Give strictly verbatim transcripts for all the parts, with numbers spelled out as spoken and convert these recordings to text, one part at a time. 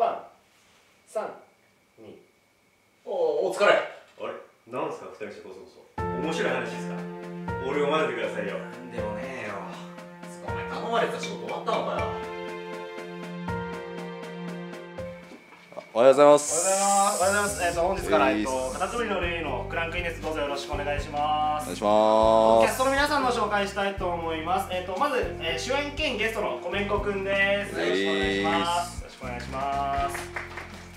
番さんにおお疲れ。あれなんすかふたりしてこそこそ面白い話ですか。俺を混ぜてくださいよ。でもねえよお前頼まれた仕事終わったのかよ。おはようございます。おはようございます。えっと本日からえっとカタツムリのレイのクランクインです。どうぞよろしくお願いします。お願いします。キャストの皆さんの紹介したいと思います。えっとまず、えー、主演兼ゲストのコメンコくんです。よろしくお願いします。よろしくお願いします。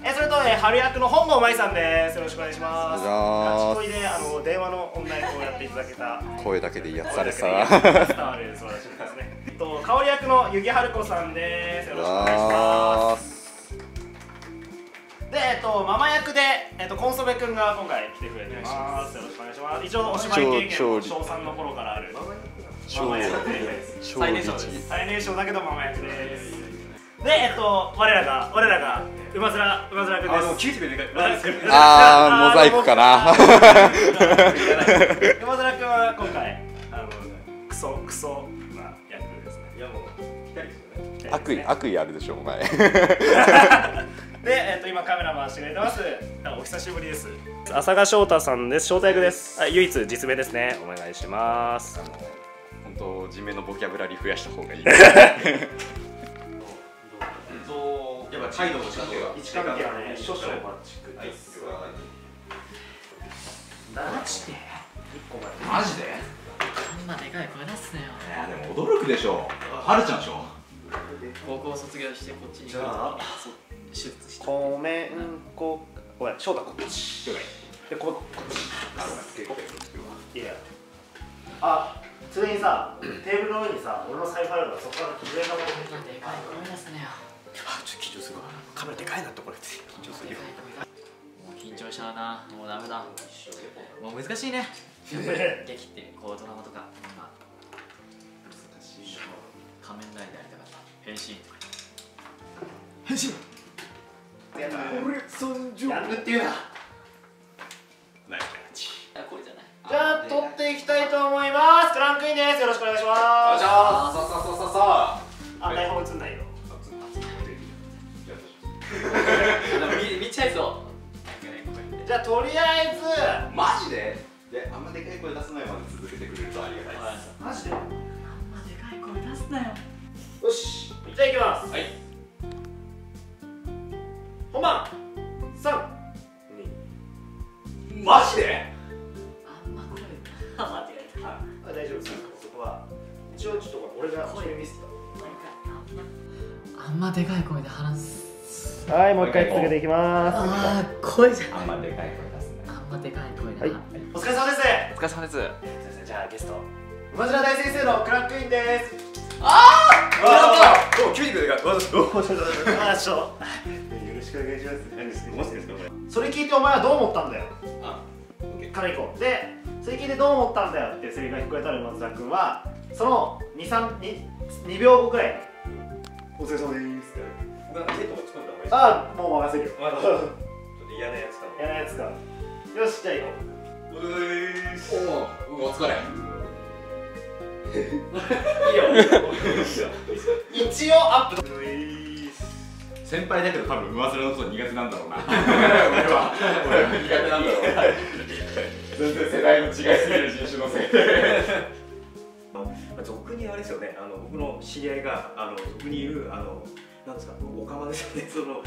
えー、それと、えー、春役の本郷舞さんです。よろしくお願いします。ガチ恋であの電話の女役をやっていただけた声だけでいいやつされさ伝わる素晴らしいですね。えっと香り役の湯木春子さんです。よろしくお願いします。で、えっと、ママ役で、えっと、コンソメ君が今回来てくれてます。よろしくお願いします。一応、お芝居経験も小三の頃からある。ママ役です。最年少です。最年少だけど、ママ役です。で、えっと、我らが、我らが、うまづら、うまづら君です。あ、でも、九十秒でかい。ああ、モザイクかな。うまづら君は今回、あの、クソ、クソ、まあ、役ですね。いや、もう、ぴったりですよね。悪意、悪意あるでしょお前。で、えっと今カメラ回してくれてます。お久しぶりです。浅賀翔太さんです。翔太役です。唯一実名ですね。お願いします。本当、人名のボキャブラリー増やした方がいい。やっぱ態度の仕方が。一関係はね、少々マッチくです。マジで？マジで？こんなでかい声出すなよ。いやでも驚くでしょ。はるちゃんでしょ。高校卒業してこっちに来た。コメンコ、ごめん、翔太こっち。で、こ、こっち。いや。あ、普通にさ、テーブルの上にさ、俺の財布あるから、そこから気づいたもの。でかい、ごめんなさいよ。あ、ちょっと緊張するわ。カメラでかいなって、これ。緊張するよ。もう緊張しちゃうな。もうダメだ。もう難しいね。やっぱり劇って、こうドラマとか。難しい。仮面ライダーやりたかった。変身。変身。やるっていうな。じゃあ撮っていきたいと思います。クランクインです。よろしくお願いします。あ、台本映んないよ。見ちゃいそう。じゃあとりあえずマジでであんまでかい声出さないまで続けてくれるとありがたいです。マジであんまでかい声出すなよ。よし、じゃあいきます。はい、本番さんにマジであんま声間違えた。あ、大丈夫です。そこは一応ちょっと俺が声ミスった。あんまでかい声で話す。はい、もう一回続けていきます。ああ、声じゃん。あんまでかい声出すね。あんまでかい声だな。お疲れ様です。お疲れ様です。じゃあゲスト馬面大先生のクランクインです。ああ、どう急に来るか。わざとああ、ちょそれ聞いてお前はどう思ったんだよからいこう。で、それ聞いてどう思ったんだよっていうセリフが聞こえたら松田君はそのにびょうごくらいお疲れ様でーすって。ああ、もう任せるよ。ちょっと嫌なやつか嫌なやつか。よし、じゃあいこう。うーいすお疲れいいよ。一応アップ先輩だけど多分上面のこと苦手なんだろうな。俺は俺は苦手なんだろう。全然世代の違いすぎる人種のせいで。俗にあれですよね。あの僕の知り合いがあの俗に言うあのなんですかオカマですよね。その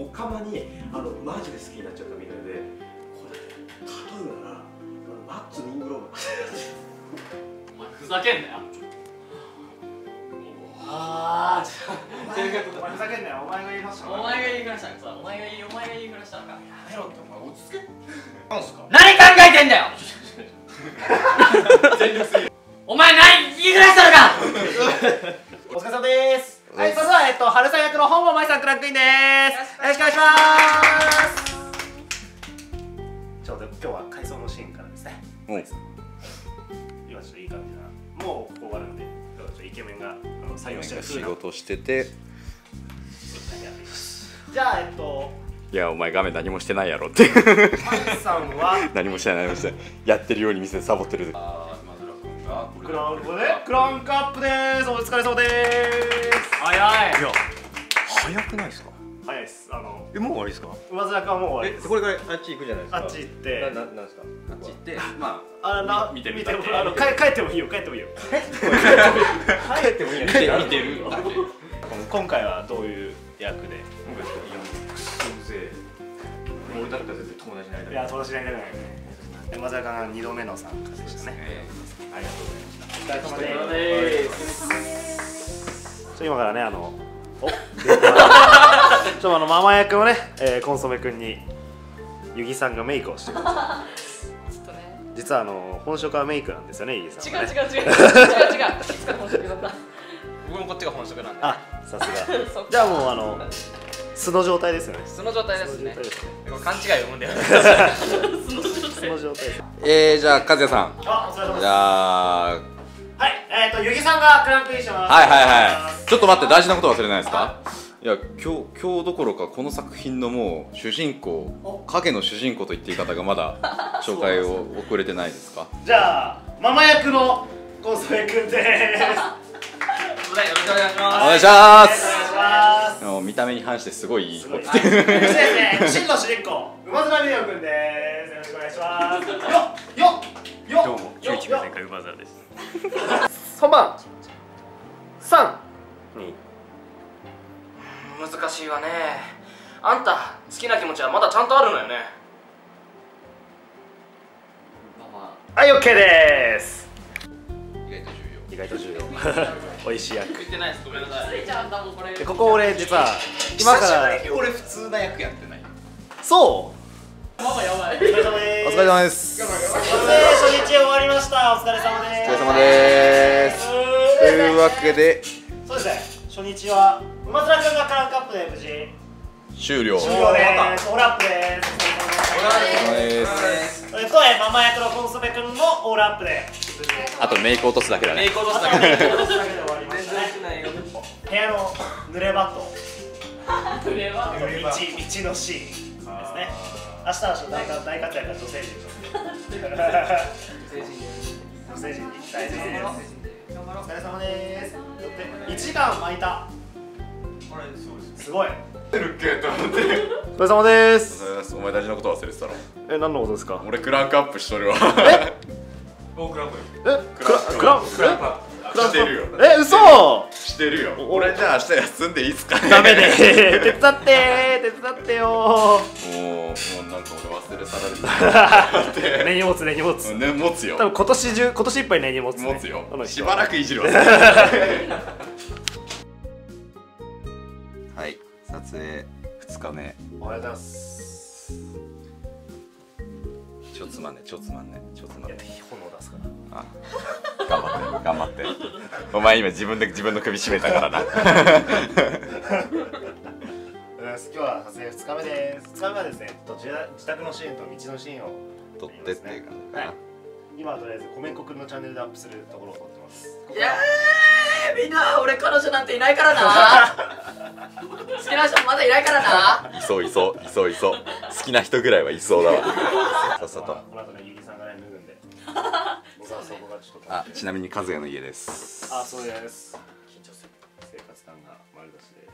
オカマにあのマジで好きになっちゃったみたいで、これ例えばなマッツ・リングローブ。お前ふざけんなよ。ああ、ということで、お前ふざけんなよ、お前が言いました。お前が言いましたか、お前が言い、お前が言いましたか。やめろって、お前落ち着け。なんすか。何考えてんだよ。全力すぎる。お前何言い出したのか。お疲れ様です。はい、それでは、えっと、春さん役の本郷舞さんクランクインです。よろしくお願いします。ちょうど今日は回想のシーンからですね。今ちょっといい感じだな。もう終わるんで。イケメンが採用してる仕事してて。じゃあえっといやお前画面何もしてないやろってハルさんは何もしてない何もしてないやってるように見せてサボってる。ああ、今クランクでクランクアップです。お疲れ様です。早い。いや早くないですか。早い。です。あのえもう終わりですか？上坂はもう終わりです。これからあっち行くじゃないですか。あっち行ってななんですか？あっち行ってまああな見てみてもあの帰ってもいいよ帰ってもいいよ帰ってもいいよ見てる。今回はどういう役で？今回はよん俺だったら全然友達になりたい。いや友達になりたくないね。上坂が二度目の参加でしたね。ありがとうございました。お疲れ様です。今からね、あの、お、ちょっとあのママ役をね、コンソメ君にユギさんがメイクをしてくれて。実はあの本職はメイクなんですよね、ユギさん。違う違う違う違う違う違う。本職だった。僕もこっちが本職なんで。あ、さすが。じゃあもうあの素の状態ですよね。素の状態ですね。勘違いを生んでる。素の状態。ええ、じゃあ和也さん。あ、お疲れ様です。じゃあ。はい、えっと、ゆぎさんがクランクインします。はいはいはい。ちょっと待って、大事なこと忘れないですか。いや、今日、今日どころか、この作品のもう主人公、影の主人公と言っていい方がまだ紹介を遅れてないですか。じゃあ、ママ役のコンソメ君です。よろしくお願いします。お願いします。もう見た目に反してすごいいい子。ですね、真の主人公、馬綱美桜君です。よろしくお願いします。よ、よ、よ。どうも、九一目線か馬綱です。さんばんさんに難しいわね。あんた好きな気持ちはまだちゃんとあるのよね。はい、 OK です。意外と重要、意外と重要。おいしい役言ってないです、ごめんなさい。ここ俺実は今から俺普通な役やってない。そうお疲れ様です。初日終わりました。お疲れ様です。お疲れ様です。というわけでそうですね、初日は馬面君がクランクアップで無事終了終了です。オールアップです。お疲れ様です。とえママ役のコンソメ君もオールアップで、あとメイク落とすだけだね。メイク落とすだけで終わりましたね。部屋の濡れ場と濡れ場と道のシーンですね。明日は大活躍の女性陣女性陣に行きたいです。お疲れ様です。いちじかん巻いた。すごい。お疲れ様です。お前大事なこと忘れてたの。え、何のことですか？俺クランクアップしとるわ。えおクランプよ。えクランプクランプクランプしてるよ。え、嘘してるよ。俺じゃあ明日休んでいいっすか？ダメで手伝って手伝ってよ。もうなんか俺忘れ去られた。根に持つ根に持つ根に持つよ。多分今年中今年いっぱい根に持つ。持つよ。しばらくいじるわ。はい、撮影ふつかめ。おはようございます。ちょつまんねちょつまんねちょつまんね。炎出すから。あ、頑張って頑張って。お前今自分で自分の首絞めたからな。今日は撮影ふつかめです。ふつかめはですね、自宅のシーンと道のシーンを撮ってっていう感じかな。今はとりあえず米子くんのチャンネルでアップするところを撮ってます。いやー、みんな俺彼女なんていないからな。好きな人まだいないからな。いそういそういそういそう。好きな人ぐらいはいそうだわ。さっさと。この後ね、ゆぎさんがね脱ぐんで。僕はそこがちょっと。あ、ちなみに和也の家です。あ、そうです。緊張する。生活感が丸出しです。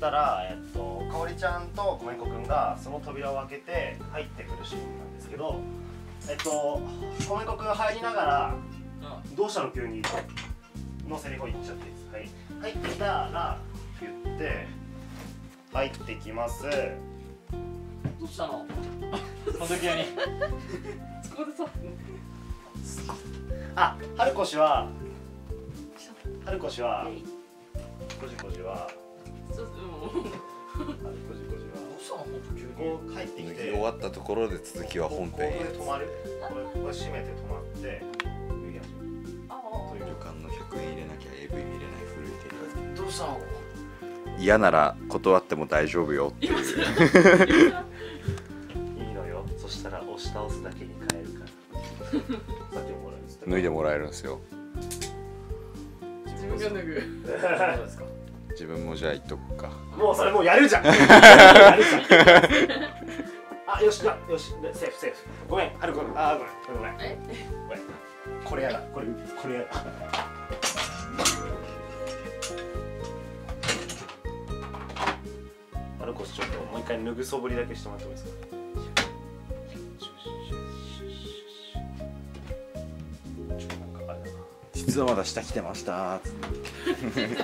たら、えっと、かおりちゃんと米子くんがその扉を開けて入ってくるシーンなんですけど、えっと、米子くん入りながら「どうしたの急に」のセリフを言っちゃっていいですか？はい、入ってきたら言って「入ってきます」「どうしたの？」その時に疲れそう。あ、春子氏は春子氏はこじこじは。ちょっともう帰ってきて脱ぎ終わったところで続きは本編へ。止まる。これ閉めて止まって脱ぎ始める。旅館のひゃくえん入れなきゃ エーブイ 見れない古いテレビ。どうしたの？嫌なら断っても大丈夫よっていう。いいのよ。そしたら押し倒すだけに変えるから。脱いでもらえるんですよ。自分が脱ぐ。そうですか。自分もじゃあ言っとくか。もうそれもうやるじゃん。あ、よしだ、よし、セーフセーフ。ごめん、あるごめん、あ、ごめん、ごめん。え、これ、これやだ、これ、これやだ。丸腰ちょっともう一回脱ぐそぶりだけしてもらってもいいですか。実はまだ下来てましたっつってだ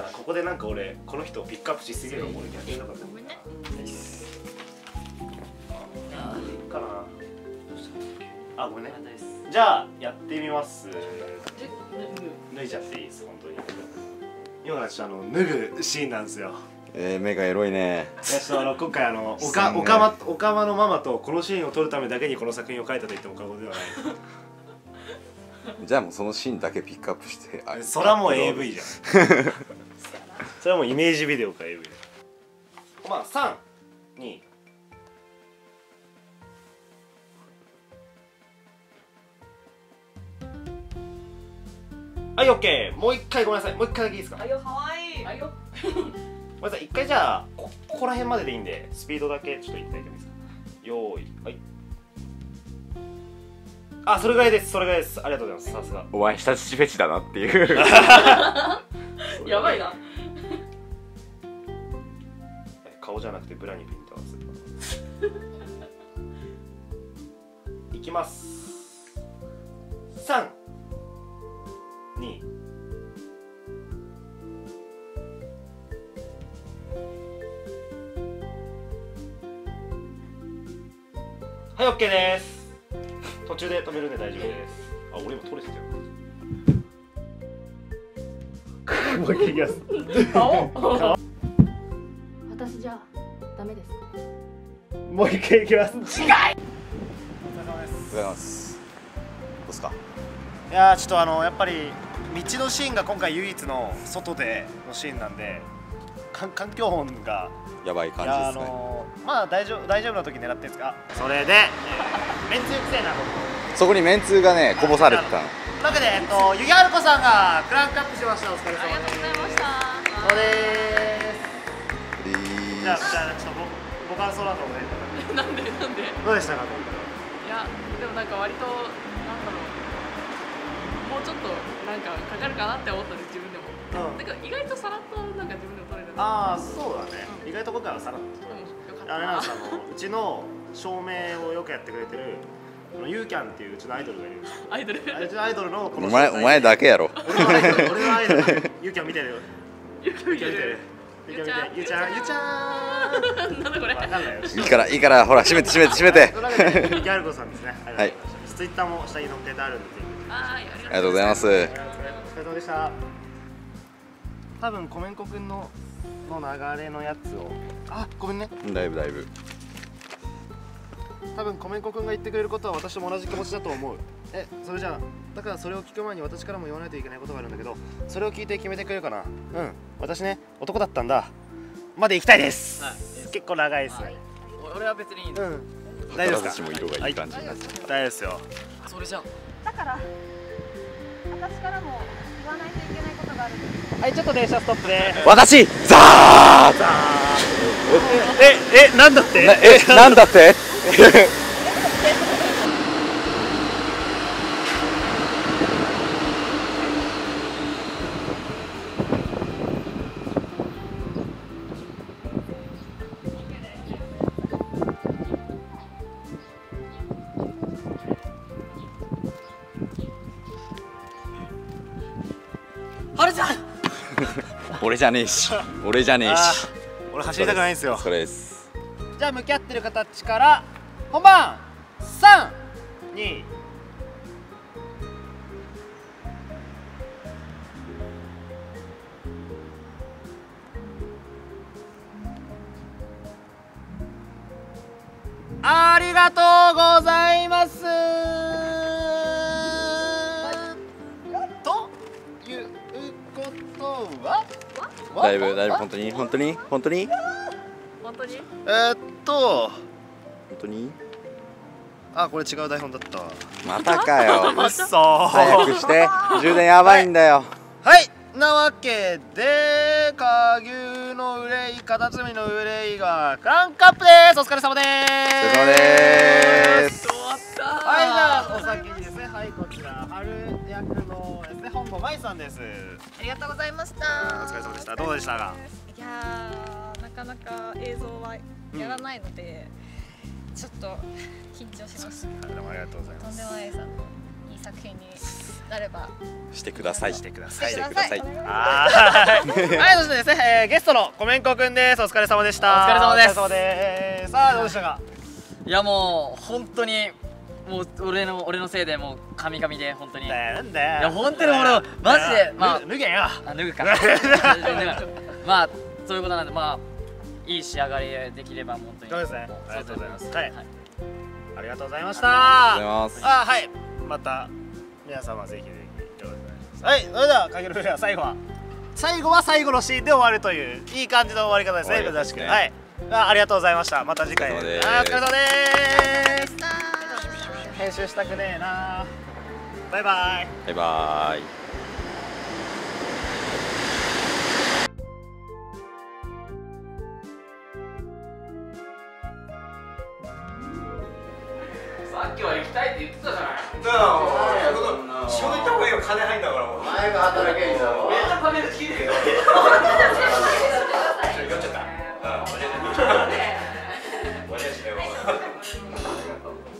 からここでなんか俺この人をピックアップしすぎるの俺逆になかったかなあ。ごめんね。じゃあやってみます。脱いじゃっていいです。本当に今の私あの脱ぐシーンなんですよ。えー、目がエロいね。あの今回あのおかおかまおかまのママとこのシーンを撮るためだけにこの作品を描いたと言っても過言ではないじゃあもうそのシーンだけピックアップして、あそれはもう エーブイ じゃんそれはもうイメージビデオか エーブイ だ。まあさんにはい、オッケー。もう一回ごめんなさい、もう一回だけいいですか。あよ、かわいい。あよごめんなさい、一回じゃあ こ, ここら辺まででいいんでスピードだけちょっといただいてもいいですか。よーい、はい。あ、それぐらいです、それぐらいです。ありがとうございます。さすがお前下乳フェチだなっていうやばいな顔じゃなくてブラにピント合わせるいきます。さんにはい、オッケーです。途中で止めるんで大丈夫です。あ、俺今取れてたよ。もう一回いきます。顔。私じゃダメですか。もう一回いきます。違い。お疲れ様です。お疲れ様です。どうですか。いやー、ちょっとあのやっぱり道のシーンが今回唯一の外でのシーンなんで、環境音がやばい感じですね。あのー、まあ大丈夫大丈夫な時狙ってるんですか。それで。めんつゆくせえな、ここ。そこにめんつゆがね、こぼされてた。というわけで、えっと、ゆぎはるこさんがクランクアップしました。お疲れ様です。ありがとうございました。そうです。じゃあ、じゃあ、ちょっとご、ご感想などね。なんで、なんで。どうでしたか、今回は。いや、でも、なんか、割と、なんだろう。もうちょっと、なんか、かかるかなって思ったんです、自分でも。うん、なんか、意外とさらっと、なんか、自分でも取れる。ああ、そうだね。うん、意外と今回はさらっと取れる。あれなんです、あの、うちの。照明をよくやってくれてるユーキャンっていううちのアイドルがいるんですよ。アイドルうちのアイドルのこのお前、お前だけやろ。俺のアイドル、俺のアイドルユーキャン見てるよ。ユーキャン見てる。ユーキャン見てる。ユーちゃん、ユーちゃんなんだこれ。わかんないよ。いいから、いいから、ほら、閉めて、閉めて、閉めて。ゆぎはるこさんですね。はい。ツイッターも下に載っててあるんで。ありがとうございます。お疲れ様でした。多分コメンコくんのの流れのやつを、あ、ごめんね。だいぶだいぶ。多分コメンコ君が言ってくれることは私と同じ気持ちだと思う。え、それじゃあだからそれを聞く前に私からも言わないといけないことがあるんだけど、それを聞いて決めてくれるかな。うん、私ね男だったんだまで行きたいです。結構長いですね。俺は別にいいです。うん、大丈夫ですか。私も色がいい感じになっちゃった。大丈夫ですよ。それじゃだから私からも言わないといけないことがあるんです。はい、ちょっと電車ストップで私ザーザーえ、え、なんだって、え、なんだってあれじゃん俺じゃねえし俺じゃねえし俺走りたくないんですよ。それです。じゃあ向き合ってる形から本番さんにありがとうございますということはだいぶだいぶ本当に本当に本当に本当にえっと本当に？あ、これ違う台本だったわ。またかよ。うっそー。早くして。充電やばいんだよ。はい、はい、なわけで、かぎゅうの憂い、カタツムリの憂いがクランクアップです。お疲れ様です。お疲れ様です。終わった。はい、じゃあお先にですね。はい、こちら春役のですね、本郷舞さんです。ありがとうございました。お疲れ様でした。どうでしたか？いやー、なんかかなか映像はやらないので、うん、ちょっと緊張しました。でもありがとうございます。とんでもないさんのいい作品になればしてください。してください。してください。はい。はい、そうですね。ゲストのコメンコ君です。お疲れ様でした。お疲れ様です。さあどうでしたか。いやもう本当に。もう俺の俺のせいでもう神々で本当に。なんだよ。いや本当に俺マジでまあ脱げよ。あ脱ぐか。まあそういうことなんでまあいい仕上がりできれば本当に。そうですね。ありがとうございます。はい。ありがとうございました。あはい。また皆様ぜひぜひよろしくお願いします。はい。それではかけるフェア最後は最後は最後のシーンで終わるといういい感じの終わり方ですね。珍しく。はい。ありがとうございました。また次回。お疲れ様です。編集したくねえな。バイバイ。バイバイ。さっきは行きたいって言ってたじゃない。だからもう仕事行った方がいいよ。金入んだからもう。前が働けんだろ。めっちゃ金で聞いてるよ。